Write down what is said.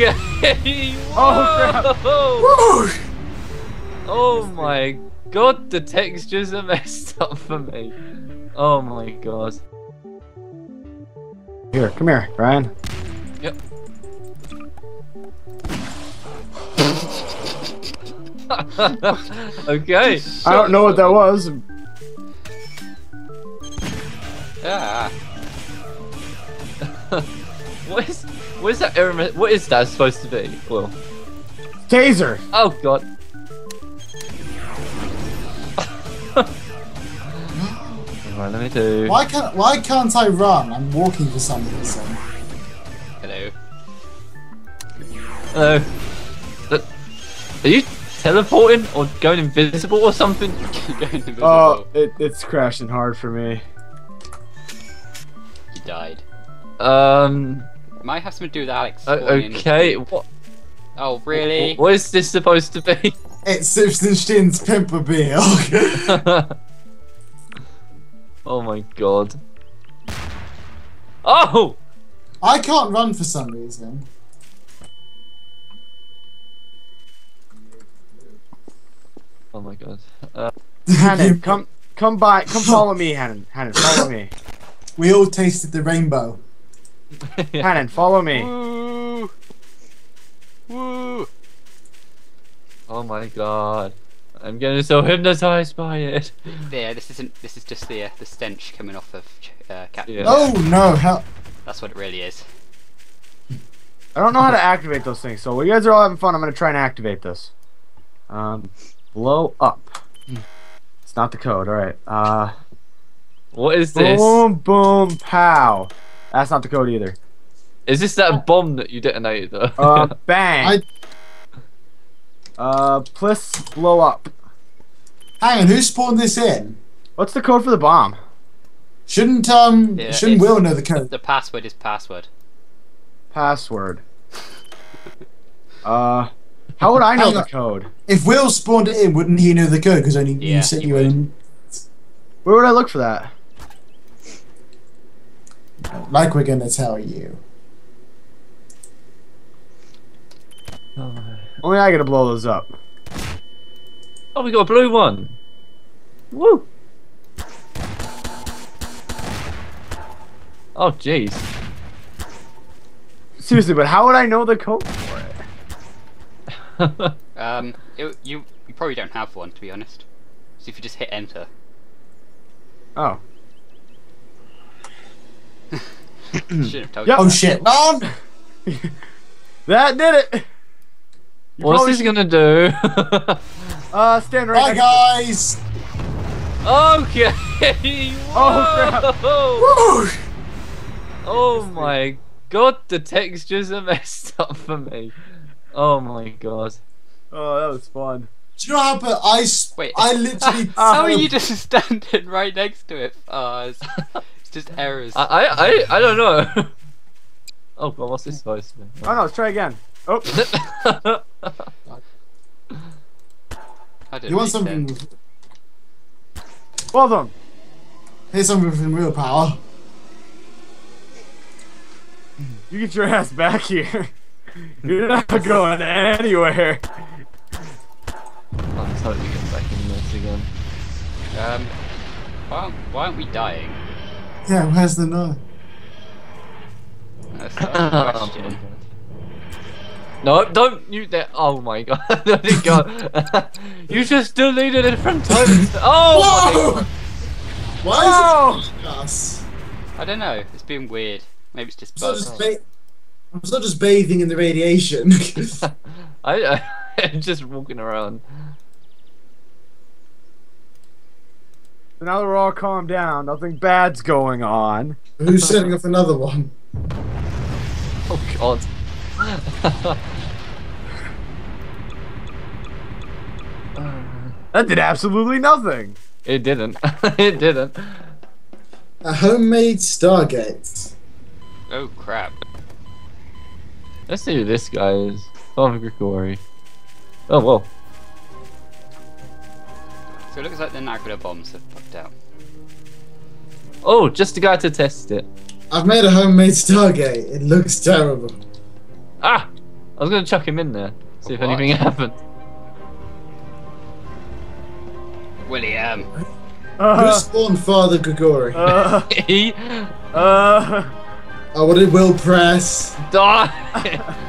Okay. Oh crap. Oh my god, the textures are messed up for me. Oh my god. Here, come here, Ryan. Yep. Okay. I don't know what that was. Ah. What is that error? What is that supposed to be? Well, taser. Oh god. Right, let me do. Why can't I run? I'm walking for some reason. Hello. Hello. Are you teleporting or going invisible or something? Invisible. Oh, it's crashing hard for me. You died. Might have something to do with Alex. Okay, what? Oh, really? What is this supposed to be? It's Sips and Shins Pimper Beer. Oh my god. Oh! I can't run for some reason. Oh my god. Hannon, come by. Come follow me, Hannon. Hannon, follow me. We all tasted the rainbow. Yeah. Hannon, follow me. Woo! Woo! Oh my god. I'm getting so hypnotized by it. Yeah, this is just the stench coming off of Captain. Yeah. Oh no, hell. That's what it really is. I don't know how to activate those things, so while you guys are all having fun, I'm gonna try and activate this. Blow up. It's not the code, alright. What is this? Boom, boom, pow. That's not the code either. Is this that bomb that you detonated though? Bang. Plus blow up. Hang on, who spawned this in? What's the code for the bomb? Shouldn't Will know the code? The password is password. Password. How would I know the code? If Will spawned it in, wouldn't he know the code? Because only you sent you in. Where would I look for that? Like we're gonna tell you. Only I gotta blow those up. Oh, we got a blue one. Woo! Oh, jeez. Seriously, but how would I know the code for it? You probably don't have one, to be honest. So if you just hit enter. Oh. Shouldn't have told you. Oh shit, mom! That did it! What's this gonna do? Stand right. Bye guys! Okay! Oh crap! Oh my god, the textures are messed up for me. Oh my god. Oh, that was fun. Do you know how I literally... How are you just standing right next to it? It's just errors. I don't know. Oh god, what's this supposed to be? Oh no, let's try again. Oh. You want something? Well done. Here's something from real power. You get your ass back here. You're not going anywhere. I'm sorry to get back in this again. Why aren't we dying? Yeah, where's the knife? That's not a question. No, don't you that. Oh my god. God. You just deleted it from time. Oh! Whoa! Why is it us? I don't know. It's been weird. Maybe it's just bugs. I'm still just bathing in the radiation. I'm just walking around. So now that we're all calmed down, nothing bad's going on. Who's setting up another one? Oh god. That did absolutely nothing. It didn't. It didn't. A homemade Stargate. Oh crap. Let's see who this guy is. Father Grigori. Oh whoa. So it looks like the Nagra bombs have popped out. Oh, just the guy to test it. I've made a homemade Stargate. It looks terrible. Ah! I was going to chuck him in there, see if anything happened. William. Who spawned Father Grigori? I wanted Will Press. Die!